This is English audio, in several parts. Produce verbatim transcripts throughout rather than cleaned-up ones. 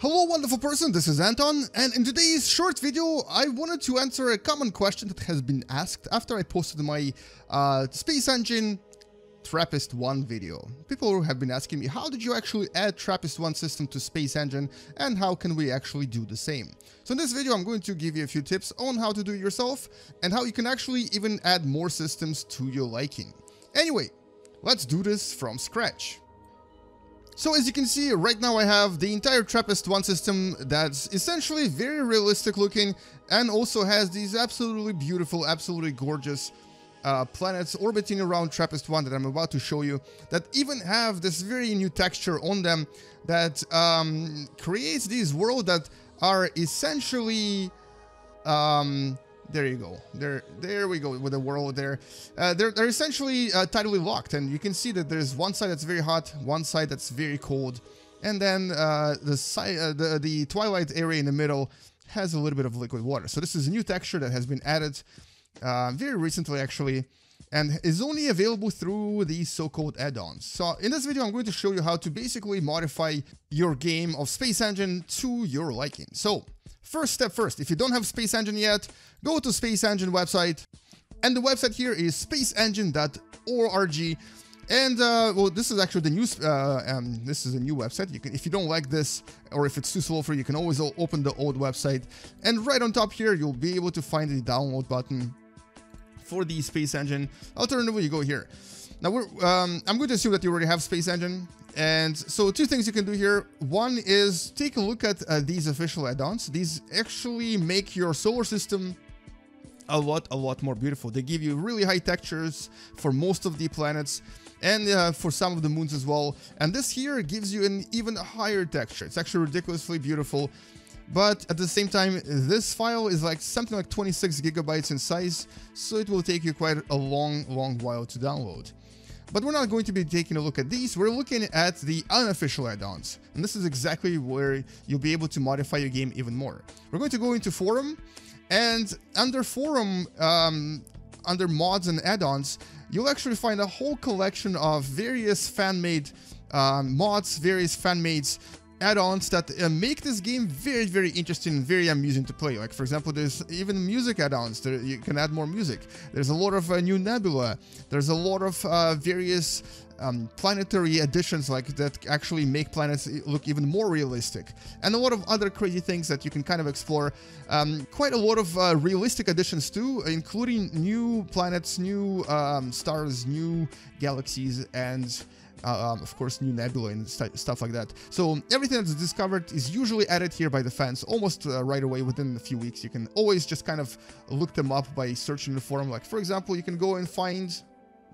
Hello wonderful person, this is Anton, and in today's short video I wanted to answer a common question that has been asked after I posted my uh, Space Engine TRAPPIST one video. People have been asking me, how did you actually add TRAPPIST one system to Space Engine, and how can we actually do the same? So in this video I'm going to give you a few tips on how to do it yourself, and how you can actually even add more systems to your liking. Anyway, let's do this from scratch. So as you can see, right now I have the entire TRAPPIST one system that's essentially very realistic looking and also has these absolutely beautiful, absolutely gorgeous uh, planets orbiting around TRAPPIST one that I'm about to show you, that even have this very new texture on them that um, creates these worlds that are essentially... Um, There you go. There, there we go with the world there. Uh, they're, they're essentially uh, tidally locked, and you can see that there's one side that's very hot, one side that's very cold, and then uh, the, si uh, the, the twilight area in the middle has a little bit of liquid water. So this is a new texture that has been added uh, very recently, actually, and is only available through these so-called add-ons. So in this video, I'm going to show you how to basically modify your game of Space Engine to your liking. So first step first, if you don't have Space Engine yet, go to Space Engine website, and the website here is space engine dot org, and uh, well, this is actually the new, uh, um, this is a new website. You can, if you don't like this, or if it's too slow for you, you can always open the old website, and right on top here, you'll be able to find the download button for the Space Engine. Alternatively, you go here. Now, we're, um, I'm going to assume that you already have Space Engine, and so two things you can do here. One is take a look at uh, these official add-ons. These actually make your solar system a lot, a lot more beautiful. They give you really high textures for most of the planets, and uh, for some of the moons as well. And this here gives you an even higher texture. It's actually ridiculously beautiful. But at the same time, this file is like something like twenty-six gigabytes in size, so it will take you quite a long, long while to download. But we're not going to be taking a look at these, we're looking at the unofficial add-ons. And this is exactly where you'll be able to modify your game even more. We're going to go into Forum, and under Forum, um, under Mods and Add-ons, you'll actually find a whole collection of various fan-made um, mods, various fan-made add-ons that uh, make this game very, very interesting and very amusing to play. Like, for example, there's even music add-ons. There, you can add more music. There's a lot of uh, new nebula. There's a lot of uh, various um, planetary additions like that actually make planets look even more realistic. And a lot of other crazy things that you can kind of explore. Um, quite a lot of uh, realistic additions too, including new planets, new um, stars, new galaxies, and... Uh, um, of course, new nebula and st stuff like that. So everything that's discovered is usually added here by the fans almost uh, right away within a few weeks. You can always just kind of look them up by searching the forum. Like, for example, you can go and find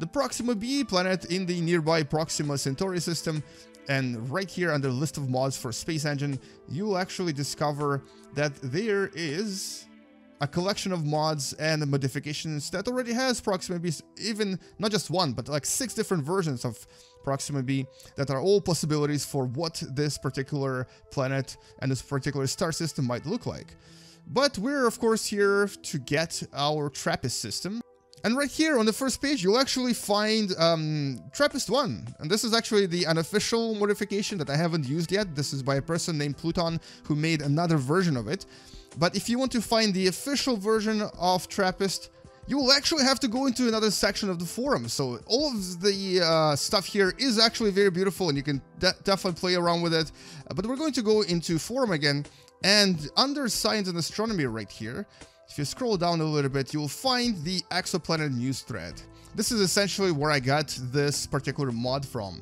the Proxima B planet in the nearby Proxima Centauri system. And right here under list of mods for Space Engine, you'll actually discover that there is a collection of mods and modifications that already has Proxima B, even not just one, but like six different versions of Proxima B that are all possibilities for what this particular planet and this particular star system might look like. But we're of course here to get our TRAPPIST system. And right here on the first page, you'll actually find um, TRAPPIST one. And this is actually the unofficial modification that I haven't used yet. This is by a person named Pluton who made another version of it. But if you want to find the official version of TRAPPIST, you will actually have to go into another section of the forum. So all of the uh, stuff here is actually very beautiful and you can de definitely play around with it. Uh, but we're going to go into forum again, and under science and astronomy right here, if you scroll down a little bit, you'll find the exoplanet news thread. This is essentially where I got this particular mod from.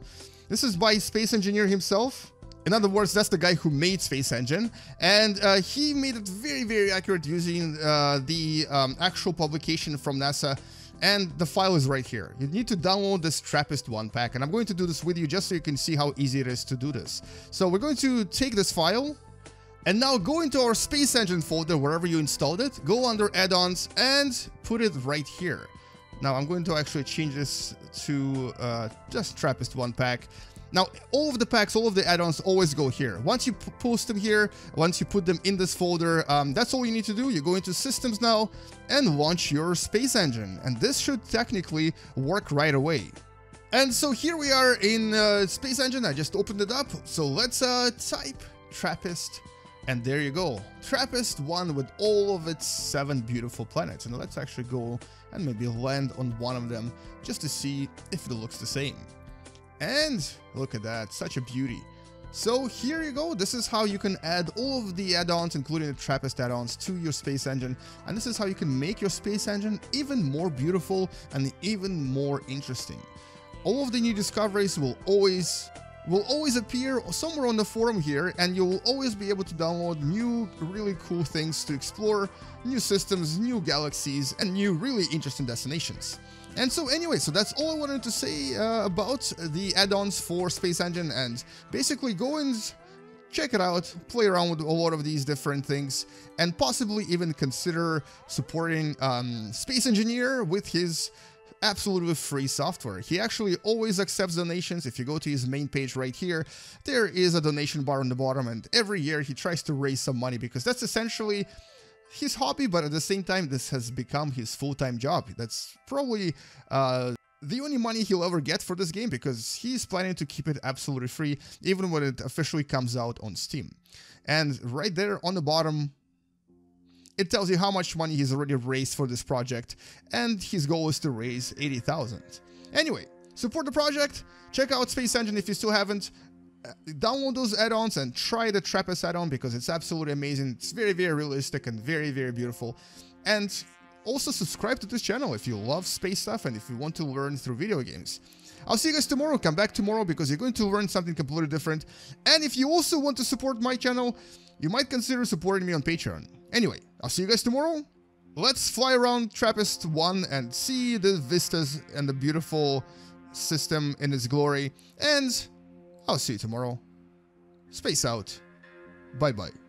This is by Space Engineer himself. In other words, that's the guy who made Space Engine, and uh, he made it very, very accurate using uh, the um, actual publication from NASA, and the file is right here. You need to download this TRAPPIST one pack, and I'm going to do this with you just so you can see how easy it is to do this. So we're going to take this file, and now go into our Space Engine folder wherever you installed it, go under add-ons, and put it right here. Now I'm going to actually change this to uh, just TRAPPIST one pack. Now, all of the packs, all of the add-ons always go here. Once you post them here, once you put them in this folder, um, that's all you need to do. You go into Systems now and launch your Space Engine. And this should technically work right away. And so here we are in uh, Space Engine. I just opened it up. So let's uh, type TRAPPIST, and there you go. TRAPPIST one with all of its seven beautiful planets. And let's actually go and maybe land on one of them just to see if it looks the same. And look at that, such a beauty. So here you go, this is how you can add all of the add-ons, including the TRAPPIST add-ons, to your space engine. And this is how you can make your space engine even more beautiful and even more interesting. All of the new discoveries will always will always appear somewhere on the forum here, and you will always be able to download new really cool things to explore, new systems, new galaxies, and new really interesting destinations. And so anyway, so that's all I wanted to say uh, about the add-ons for Space Engine, and basically go and check it out, play around with a lot of these different things, and possibly even consider supporting um, Space Engineer with his absolutely free software. He actually always accepts donations. If you go to his main page right here, there is a donation bar on the bottom, and every year he tries to raise some money, because that's essentially his hobby, but at the same time, this has become his full-time job. That's probably uh, the only money he'll ever get for this game, because he's planning to keep it absolutely free, even when it officially comes out on Steam. And right there on the bottom, it tells you how much money he's already raised for this project, and his goal is to raise eighty thousand dollars. Anyway, support the project, check out Space Engine if you still haven't, download those add-ons and try the TRAPPIST add-on, because it's absolutely amazing. It's very, very realistic and very, very beautiful. And also subscribe to this channel if you love space stuff and if you want to learn through video games. I'll see you guys tomorrow. Come back tomorrow, because you're going to learn something completely different. And if you also want to support my channel, you might consider supporting me on Patreon. Anyway, I'll see you guys tomorrow. Let's fly around TRAPPIST one and see the vistas and the beautiful system in its glory. And I'll see you tomorrow. Space out. Bye-bye.